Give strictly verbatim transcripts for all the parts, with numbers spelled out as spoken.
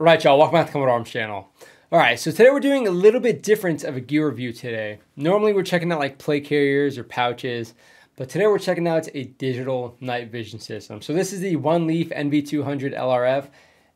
Alright y'all, welcome back to the Commodore Arms channel. Alright, so today we're doing a little bit different of a gear review today. Normally we're checking out like plate carriers or pouches, but today we're checking out a digital night vision system. So this is the OneLeaf N V two hundred L R F,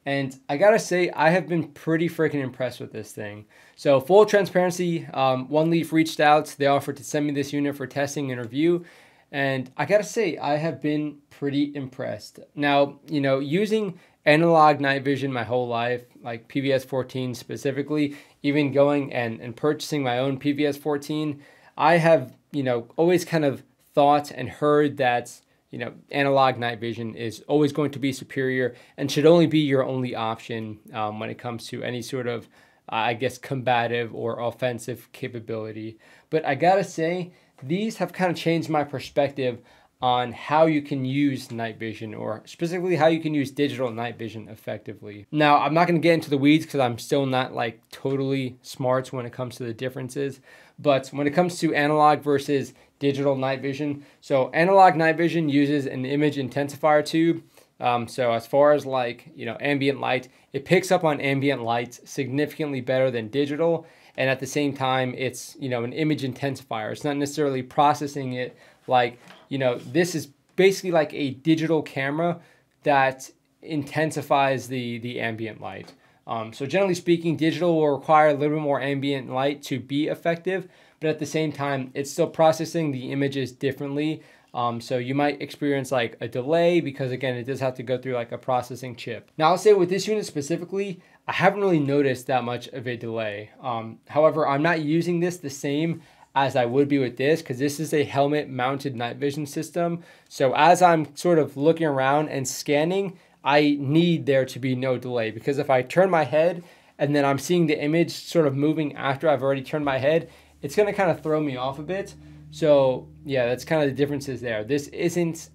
and I gotta say I have been pretty freaking impressed with this thing. So full transparency, um, OneLeaf reached out, they offered to send me this unit for testing and review, and I gotta say I have been pretty impressed. Now, you know, using analog night vision my whole life, like P V S fourteen specifically, even going and, and purchasing my own P V S fourteen, I have, you know, always kind of thought and heard that, you know, analog night vision is always going to be superior and should only be your only option um, when it comes to any sort of, uh, I guess, combative or offensive capability. But I gotta say, these have kind of changed my perspective on how you can use night vision, or specifically how you can use digital night vision effectively. Now, I'm not gonna get into the weeds because I'm still not like totally smart when it comes to the differences, but when it comes to analog versus digital night vision, so analog night vision uses an image intensifier tube. Um, so as far as like, you know, ambient light, it picks up on ambient light significantly better than digital. And at the same time, it's, you know, an image intensifier. It's not necessarily processing it like, you know, this is basically like a digital camera that intensifies the, the ambient light. Um, so generally speaking, digital will require a little bit more ambient light to be effective, but at the same time, it's still processing the images differently. Um, so you might experience like a delay because again, it does have to go through like a processing chip. Now I'll say with this unit specifically, I haven't really noticed that much of a delay. Um, however, I'm not using this the same as I would be with this, because this is a helmet mounted night vision system. So as I'm sort of looking around and scanning, I need there to be no delay, because if I turn my head and then I'm seeing the image sort of moving after I've already turned my head, it's gonna kind of throw me off a bit. So yeah, that's kind of the differences there. This isn't,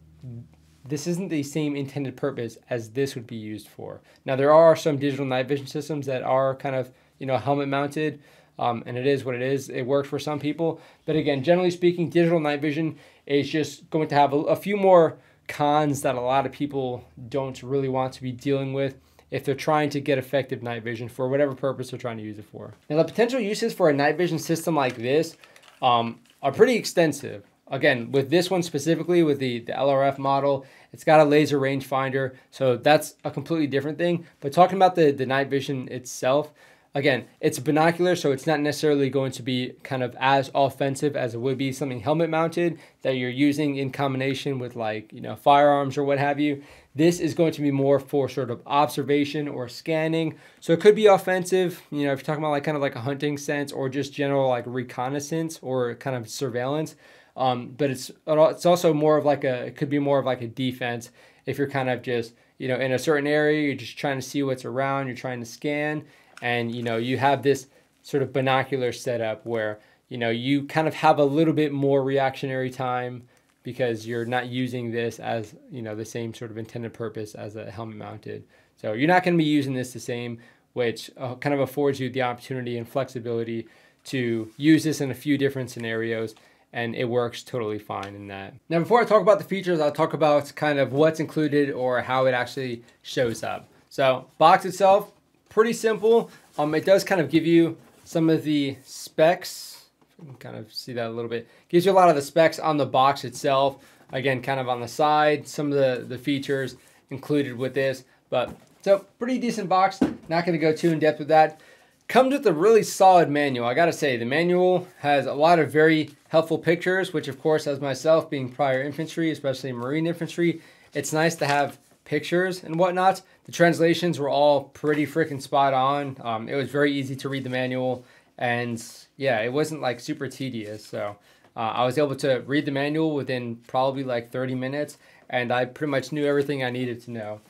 this isn't the same intended purpose as this would be used for. Now there are some digital night vision systems that are kind of, you know, helmet mounted, Um, and it is what it is. It worked for some people. But again, generally speaking, digital night vision is just going to have a, a few more cons that a lot of people don't really want to be dealing with if they're trying to get effective night vision for whatever purpose they're trying to use it for. Now, the potential uses for a night vision system like this um, are pretty extensive. Again, with this one specifically, with the, the L R F model, it's got a laser rangefinder, so that's a completely different thing. But talking about the, the night vision itself, again, it's binocular, so it's not necessarily going to be kind of as offensive as it would be something helmet mounted that you're using in combination with like, you know, firearms or what have you. This is going to be more for sort of observation or scanning. So it could be offensive, you know, if you're talking about like kind of like a hunting sense or just general like reconnaissance or kind of surveillance. Um, but it's, it's also more of like a, it could be more of like a defense if you're kind of just, you know, in a certain area, you're just trying to see what's around, you're trying to scan. And, you know, you have this sort of binocular setup where, you know, you kind of have a little bit more reactionary time because you're not using this as, you know, the same sort of intended purpose as a helmet mounted. So you're not going to be using this the same, which uh, kind of affords you the opportunity and flexibility to use this in a few different scenarios. And it works totally fine in that. Now, before I talk about the features, I'll talk about kind of what's included or how it actually shows up. So box itself, pretty simple. Um, it does kind of give you some of the specs. You can kind of see that a little bit. Gives you a lot of the specs on the box itself. Again, kind of on the side, some of the, the features included with this. But so pretty decent box. Not gonna go too in depth with that. Comes with a really solid manual. I gotta say, the manual has a lot of very helpful pictures, which of course, as myself being prior infantry, especially Marine infantry, it's nice to have pictures and whatnot. The translations were all pretty freaking spot on. Um, it was very easy to read the manual, and yeah, it wasn't like super tedious. So uh, I was able to read the manual within probably like thirty minutes, and I pretty much knew everything I needed to know.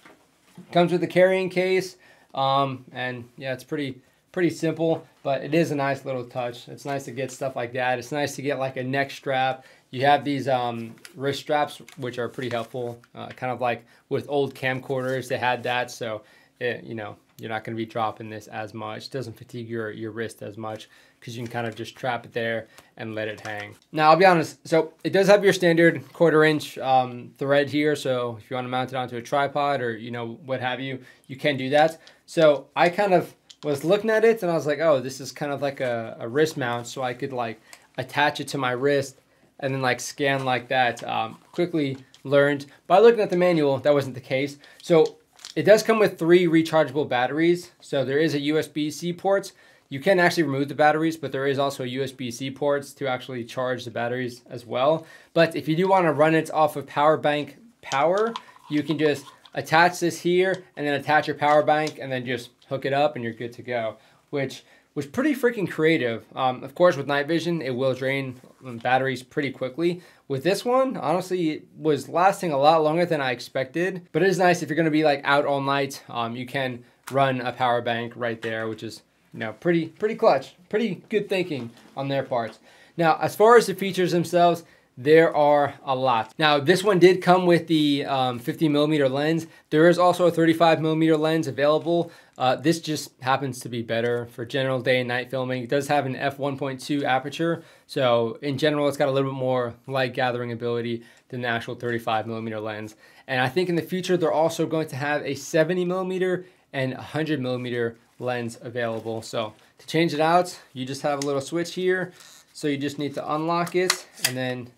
Comes with a carrying case, um, and yeah, it's pretty pretty simple, but it is a nice little touch. It's nice to get stuff like that. It's nice to get like a neck strap. You have these um, wrist straps, which are pretty helpful, uh, kind of like with old camcorders, they had that. So, it, you know, you're not going to be dropping this as much. It doesn't fatigue your, your wrist as much because you can kind of just trap it there and let it hang. Now, I'll be honest. So it does have your standard quarter inch um, thread here. So if you want to mount it onto a tripod or, you know, what have you, you can do that. So I kind of was looking at it and I was like, oh, this is kind of like a, a wrist mount. So I could like attach it to my wrist and then like scan like that. Um, quickly learned by looking at the manual, that wasn't the case. So it does come with three rechargeable batteries. So there is a U S B C port. You can actually remove the batteries, but there is also a U S B C ports to actually charge the batteries as well. But if you do want to run it off of power bank power, you can just attach this here and then attach your power bank and then just hook it up and you're good to go, which was pretty freaking creative. Um, of course, with night vision, it will drain batteries pretty quickly. With this one, honestly, it was lasting a lot longer than I expected, but it is nice if you're gonna be like out all night, um, you can run a power bank right there, which is, you know, pretty, pretty clutch, pretty good thinking on their part. Now, as far as the features themselves, there are a lot. Now, this one did come with the um, fifty millimeter lens. There is also a thirty-five millimeter lens available. Uh, this just happens to be better for general day and night filming. It does have an f one point two aperture. So in general, it's got a little bit more light gathering ability than the actual thirty-five millimeter lens. And I think in the future, they're also going to have a seventy millimeter and one hundred millimeter lens available. So to change it out, you just have a little switch here. So you just need to unlock it and then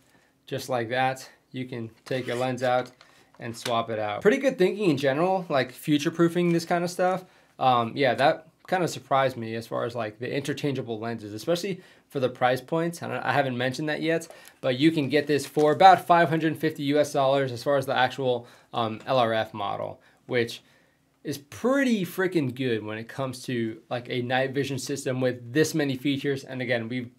just like that, you can take your lens out and swap it out. Pretty good thinking in general, like future-proofing this kind of stuff. Um, yeah, that kind of surprised me as far as like the interchangeable lenses, especially for the price points. I, don't, I haven't mentioned that yet, but you can get this for about five hundred fifty U S dollars as far as the actual um, L R F model, which is pretty freaking good when it comes to like a night vision system with this many features. And again, we've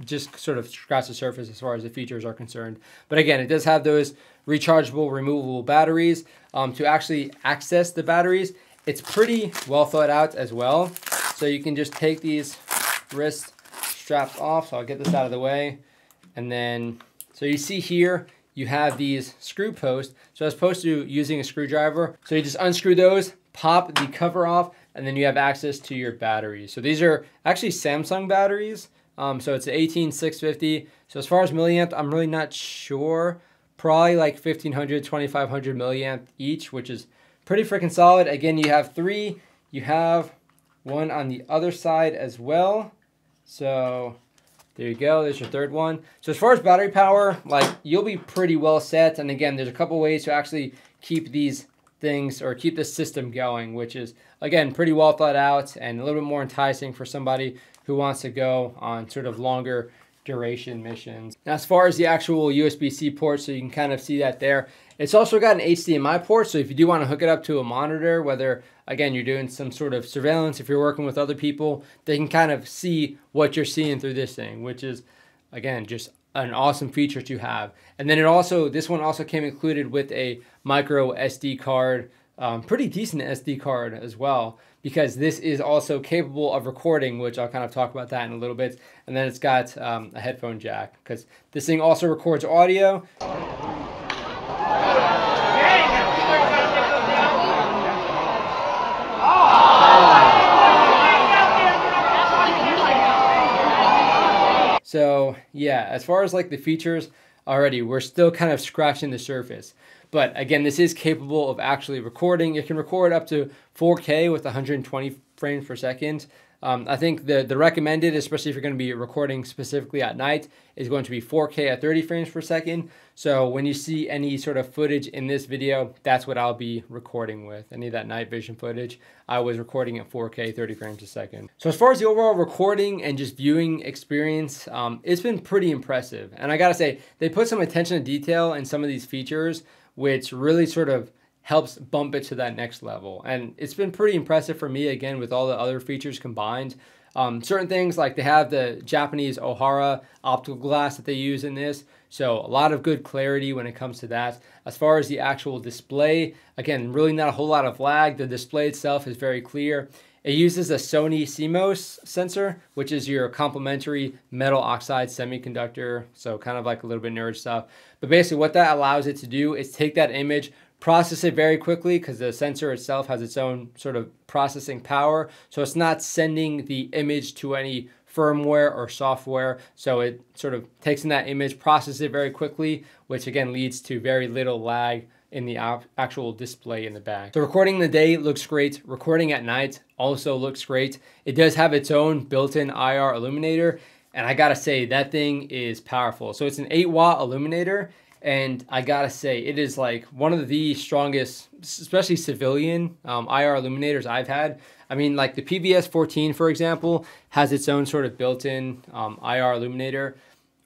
just sort of scratch the surface as far as the features are concerned. But again, it does have those rechargeable, removable batteries. Um, to actually access the batteries, it's pretty well thought out as well. So you can just take these wrist straps off. So I'll get this out of the way. And then, so you see here, you have these screw posts. So as opposed to using a screwdriver, so you just unscrew those, pop the cover off, and then you have access to your batteries. So these are actually Samsung batteries. Um, so it's eighteen six fifty. So as far as milliamp, I'm really not sure. Probably like fifteen hundred, twenty-five hundred milliamp each, which is pretty freaking solid. Again, you have three. You have one on the other side as well. So there you go. There's your third one. So as far as battery power, like you'll be pretty well set. And again, there's a couple ways to actually keep these things or keep the system going, which is again pretty well thought out and a little bit more enticing for somebody who wants to go on sort of longer duration missions. Now, as far as the actual U S B C port, so you can kind of see that there, it's also got an H D M I port. So if you do want to hook it up to a monitor, whether again you're doing some sort of surveillance, if you're working with other people, they can kind of see what you're seeing through this thing, which is again just an awesome feature to have. And then it also, this one also came included with a micro S D card, um, pretty decent S D card as well, because this is also capable of recording, which I'll kind of talk about that in a little bit. And then it's got um, a headphone jack, because this thing also records audio. So yeah, as far as like the features already, we're still kind of scratching the surface. But again, this is capable of actually recording. It can record up to four K with one hundred twenty frames per second. Um, I think the, the recommended, especially if you're gonna be recording specifically at night, is going to be four K at thirty frames per second. So when you see any sort of footage in this video, that's what I'll be recording with. Any of that night vision footage, I was recording at four K, thirty frames a second. So as far as the overall recording and just viewing experience, um, it's been pretty impressive. And I gotta say, they put some attention to detail in some of these features, which really sort of helps bump it to that next level. And it's been pretty impressive for me, again, with all the other features combined. Um, certain things, like they have the Japanese Ohara optical glass that they use in this. So a lot of good clarity when it comes to that. As far as the actual display, again, really not a whole lot of lag. The display itself is very clear. It uses a Sony C M O S sensor, which is your complementary metal oxide semiconductor. So kind of like a little bit nerd stuff. But basically what that allows it to do is take that image, process it very quickly because the sensor itself has its own sort of processing power. So it's not sending the image to any firmware or software. So it sort of takes in that image, processes it very quickly, which again leads to very little lag in the actual display in the back. So recording in the day looks great. Recording at night also looks great. It does have its own built-in I R illuminator. And I gotta say, that thing is powerful. So it's an eight watt illuminator. And I gotta say, it is like one of the strongest, especially civilian um, I R illuminators I've had. I mean, like the P V S fourteen, for example, has its own sort of built-in um, I R illuminator.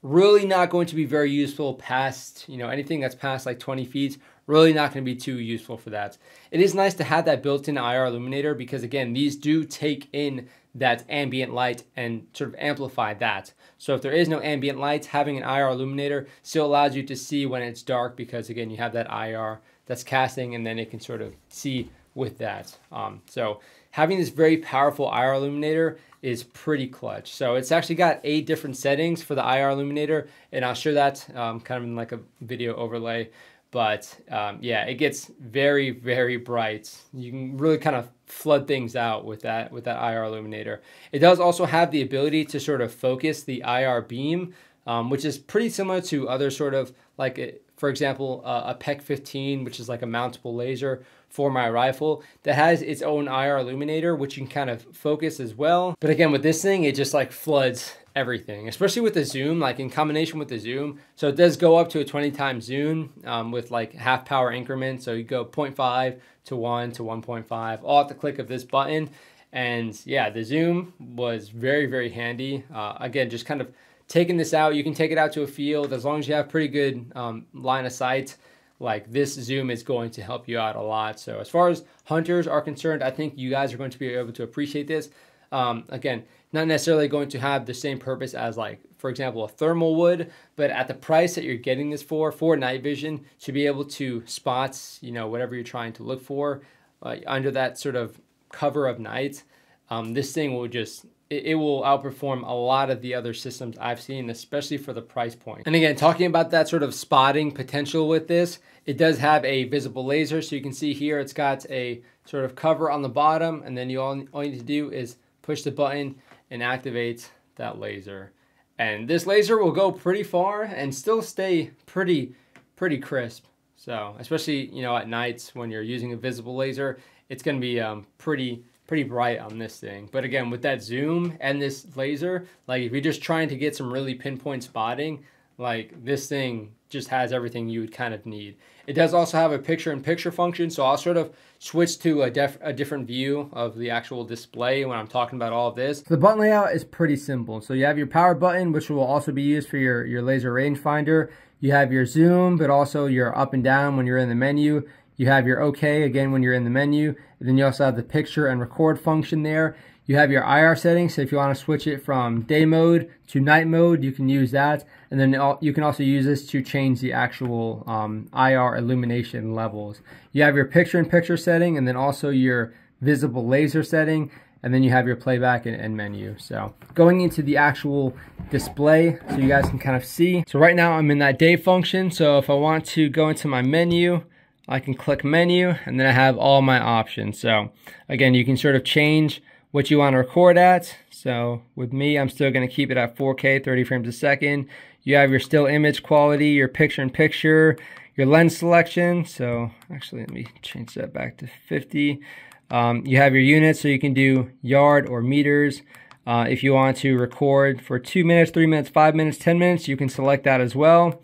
Really not going to be very useful past, you know, anything that's past like twenty feet. Really not going to be too useful for that. It is nice to have that built-in I R illuminator because again, these do take in that ambient light and sort of amplify that. So if there is no ambient light, having an I R illuminator still allows you to see when it's dark because again, you have that I R that's casting and then it can sort of see with that. Um, so having this very powerful I R illuminator is pretty clutch. So it's actually got eight different settings for the I R illuminator and I'll show that um, kind of in like a video overlay. But um, yeah, it gets very, very bright. You can really kind of flood things out with that with that I R illuminator. It does also have the ability to sort of focus the I R beam, um, which is pretty similar to other sort of like, a, for example, uh, a P E C fifteen, which is like a mountable laser for my rifle that has its own I R illuminator, which you can kind of focus as well. But again, with this thing, it just like floods everything, especially with the zoom, like in combination with the zoom. So it does go up to a twenty times zoom um, with like half power increment. So you go zero point five to one to one point five, all at the click of this button. And yeah, the zoom was very, very handy. Uh, again, just kind of taking this out, you can take it out to a field as long as you have pretty good um, line of sight. Like this zoom is going to help you out a lot. So as far as hunters are concerned, I think you guys are going to be able to appreciate this. Um, again, not necessarily going to have the same purpose as like, for example, a thermal would, but at the price that you're getting this for, for night vision, to be able to spot, you know, whatever you're trying to look for uh, under that sort of cover of night, um, this thing will just, it will outperform a lot of the other systems I've seen, especially for the price point. And again, talking about that sort of spotting potential with this, it does have a visible laser. So you can see here, it's got a sort of cover on the bottom. And then you all, all you need to do is push the button and activate that laser. And this laser will go pretty far and still stay pretty, pretty crisp. So especially, you know, at nights when you're using a visible laser, it's going to be um, pretty pretty bright on this thing. But again, with that zoom and this laser, like if you're just trying to get some really pinpoint spotting, like this thing just has everything you would kind of need. It does also have a picture in picture function. So I'll sort of switch to a, def a different view of the actual display when I'm talking about all of this. So the button layout is pretty simple. So you have your power button, which will also be used for your, your laser rangefinder. You have your zoom, but also your up and down when you're in the menu. You have your OK again when you're in the menu. And then you also have the picture and record function there. You have your I R settings. So if you want to switch it from day mode to night mode, you can use that. And then you can also use this to change the actual um, I R illumination levels. You have your picture in picture setting and then also your visible laser setting. And then you have your playback and, and menu. So going into the actual display so you guys can kind of see. So right now I'm in that day function. So if I want to go into my menu, I can click menu and then I have all my options. So again, you can sort of change what you want to record at. So with me, I'm still going to keep it at four K, thirty frames a second. You have your still image quality, your picture in picture, your lens selection. So actually, let me change that back to fifty. Um, you have your units, so you can do yard or meters. Uh, if you want to record for two minutes, three minutes, five minutes, ten minutes, you can select that as well.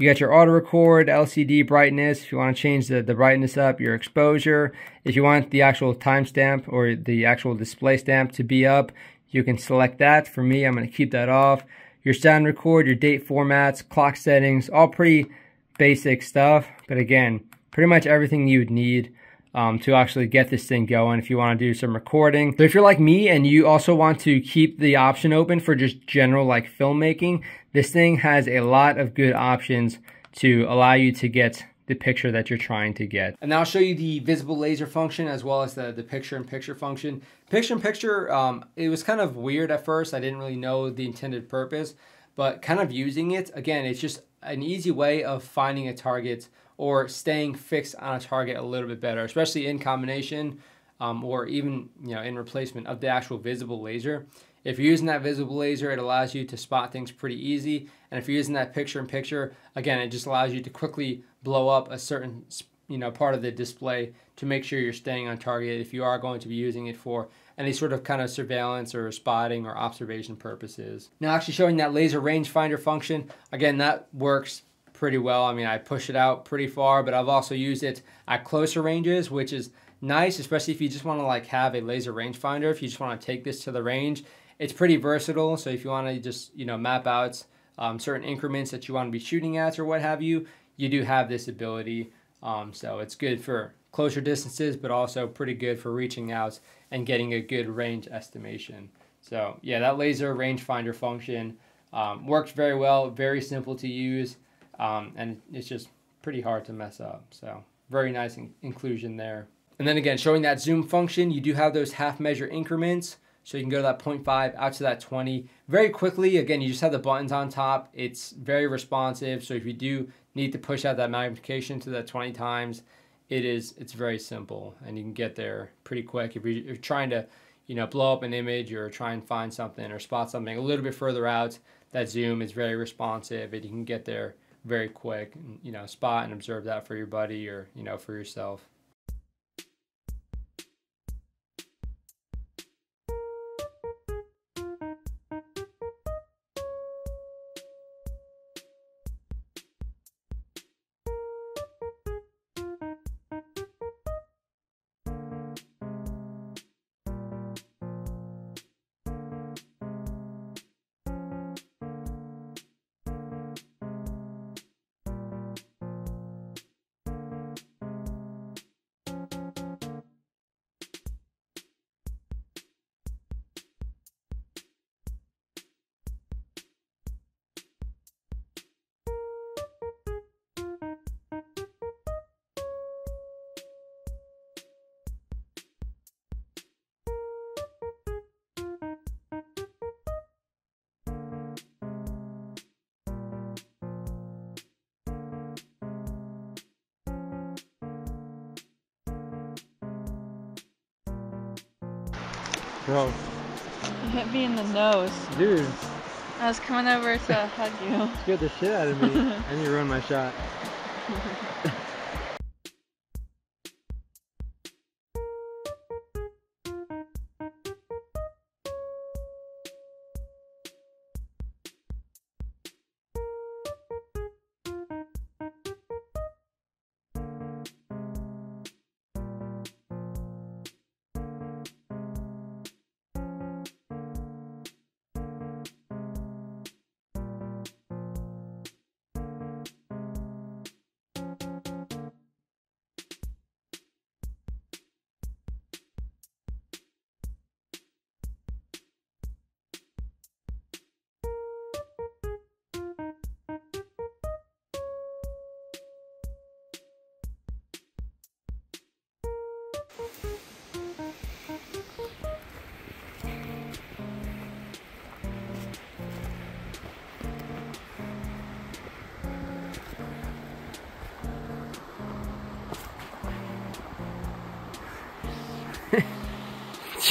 You got your auto record, L C D brightness, if you want to change the, the brightness up, your exposure. If you want the actual timestamp or the actual display stamp to be up, you can select that. For me, I'm going to keep that off. Your sound record, your date formats, clock settings, all pretty basic stuff. But again, pretty much everything you would need um, to actually get this thing going if you want to do some recording. So if you're like me and you also want to keep the option open for just general like filmmaking, this thing has a lot of good options to allow you to get the picture that you're trying to get. And I'll show you the visible laser function as well as the, the picture in picture function. Picture in picture, um, it was kind of weird at first. I didn't really know the intended purpose, but kind of using it, again, it's just an easy way of finding a target or staying fixed on a target a little bit better, especially in combination um, or even you know in replacement of the actual visible laser. If you're using that visible laser, it allows you to spot things pretty easy. And if you're using that picture-in-picture, again, it just allows you to quickly blow up a certain you know, part of the display to make sure you're staying on target if you are going to be using it for any sort of kind of surveillance or spotting or observation purposes. Now, actually showing that laser rangefinder function, again, that works pretty well. I mean, I push it out pretty far, but I've also used it at closer ranges, which is nice, especially if you just want to like have a laser rangefinder, if you just want to take this to the range. It's pretty versatile, so if you want to just you know map out um, certain increments that you want to be shooting at or what have you, you do have this ability. Um, so it's good for closer distances, but also pretty good for reaching out and getting a good range estimation. So yeah, that laser rangefinder function um, works very well, very simple to use, um, and it's just pretty hard to mess up. So very nice in inclusion there. And then again, showing that zoom function, you do have those half measure increments. So you can go to that point five out to that twenty very quickly. Again, you just have the buttons on top. It's very responsive. So if you do need to push out that magnification to that twenty times, it is, it's very simple and you can get there pretty quick. If you're trying to, you know, blow up an image or try and find something or spot something a little bit further out, that zoom is very responsive and you can get there very quick and, you know, spot and observe that for your buddy or, you know, for yourself. Bro. You hit me in the nose. Dude. I was coming over to hug you. You scared the shit out of me. And you ruined my shot.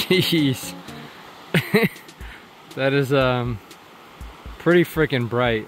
Jeez. That is um pretty freaking bright.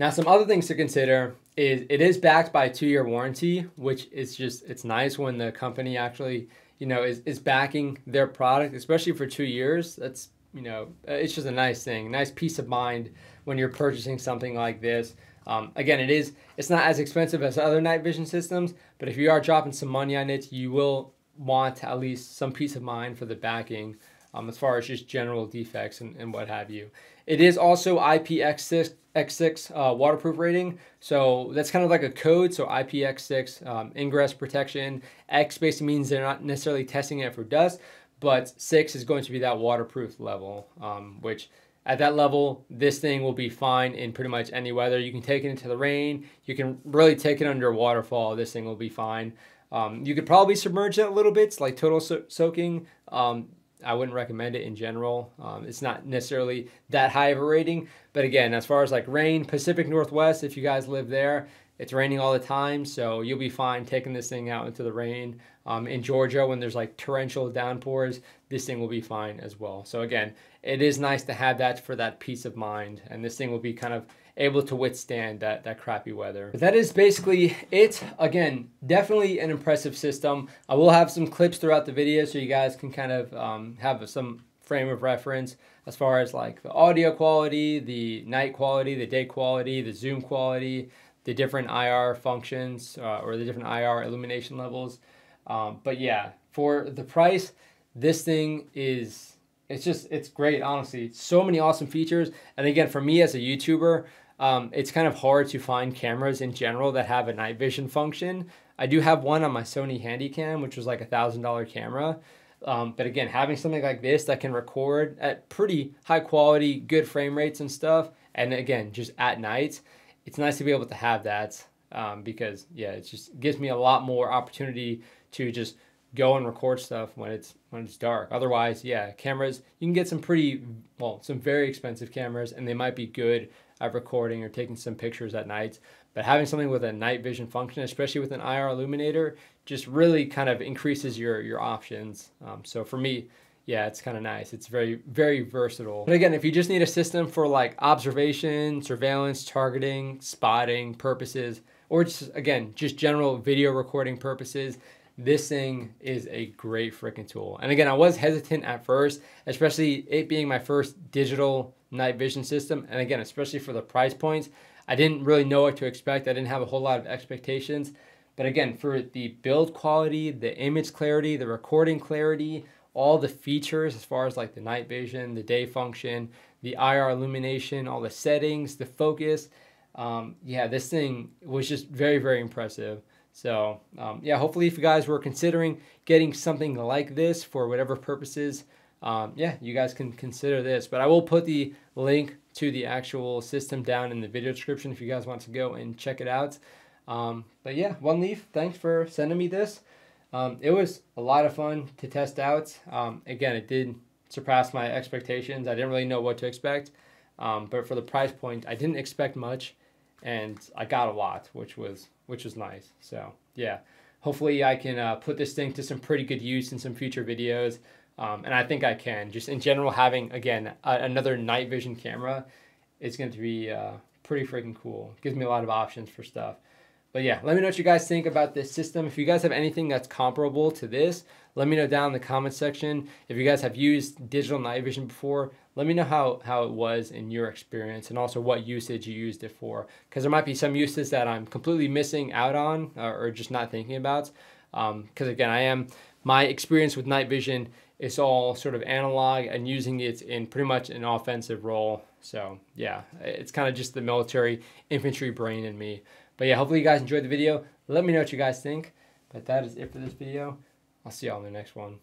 Now, some other things to consider is it is backed by a two-year warranty, which is just, it's nice when the company actually, you know, is, is backing their product, especially for two years. That's, you know, it's just a nice thing, nice peace of mind when you're purchasing something like this. Um, again, it is, it's not as expensive as other night vision systems, but if you are dropping some money on it, you will want at least some peace of mind for the backing. Um, as far as just general defects and, and what have you. It is also I P X six uh, waterproof rating. So that's kind of like a code. So I P X six um, ingress protection. X basically means they're not necessarily testing it for dust, but six is going to be that waterproof level, um, which At that level, this thing will be fine in pretty much any weather. You can take it into the rain. You can really take it under a waterfall. This thing will be fine. Um, you could probably submerge it a little bit, like total so soaking. Um, I wouldn't recommend it in general. Um, it's not necessarily that high of a rating. But again, as far as like rain, Pacific Northwest, if you guys live there, it's raining all the time, so you'll be fine taking this thing out into the rain. Um, in Georgia, when there's like torrential downpours, this thing will be fine as well. So again, it is nice to have that for that peace of mind, and this thing will be kind of able to withstand that, that crappy weather. But that is basically it. Again, definitely an impressive system. I will have some clips throughout the video so you guys can kind of um, have some frame of reference as far as like the audio quality, the night quality, the day quality, the zoom quality, the different I R functions uh, or the different I R illumination levels. Um, but yeah, for the price, this thing is, it's just, it's great, honestly. So many awesome features. And again, for me as a YouTuber, um, it's kind of hard to find cameras in general that have a night vision function. I do have one on my Sony Handycam, which was like a thousand dollar camera. Um, but again, having something like this that can record at pretty high quality, good frame rates and stuff. And again, just at night, it's nice to be able to have that um, because, yeah, it just gives me a lot more opportunity to just go and record stuff when it's when it's dark. Otherwise, yeah, cameras, you can get some pretty, well, some very expensive cameras, and they might be good at recording or taking some pictures at night. But having something with a night vision function, especially with an I R illuminator, just really kind of increases your, your options. Um, so for me, yeah, it's kind of nice. It's very, very versatile. But again, if you just need a system for like observation, surveillance, targeting, spotting purposes, or just, again, just general video recording purposes, this thing is a great freaking tool. And again, I was hesitant at first, especially it being my first digital night vision system. And again, especially for the price points, I didn't really know what to expect. I didn't have a whole lot of expectations. But again, for the build quality, the image clarity, the recording clarity, all the features as far as like the night vision, the day function, the I R illumination, all the settings, the focus. Um, yeah, this thing was just very, very impressive. So um, yeah, hopefully if you guys were considering getting something like this for whatever purposes, um, yeah, you guys can consider this. But I will put the link to the actual system down in the video description if you guys want to go and check it out. Um, but yeah, OneLeaf, thanks for sending me this. Um, it was a lot of fun to test out. Um, again, it did surpass my expectations. I didn't really know what to expect, um, but for the price point, I didn't expect much, and I got a lot, which was which was nice. So yeah, hopefully I can uh, put this thing to some pretty good use in some future videos, um, and I think I can. Just in general, having again a, another night vision camera, it's going to be uh, pretty freaking cool. It gives me a lot of options for stuff. But yeah, let me know what you guys think about this system. If you guys have anything that's comparable to this, let me know down in the comment section. If you guys have used digital night vision before, let me know how, how it was in your experience and also what usage you used it for. Because there might be some uses that I'm completely missing out on or, or just not thinking about. Because um, again, I am, my experience with night vision is all sort of analog and using it in pretty much an offensive role. So yeah, it's kind of just the military infantry brain in me. But yeah, hopefully you guys enjoyed the video. Let me know what you guys think. But that is it for this video. I'll see y'all in the next one.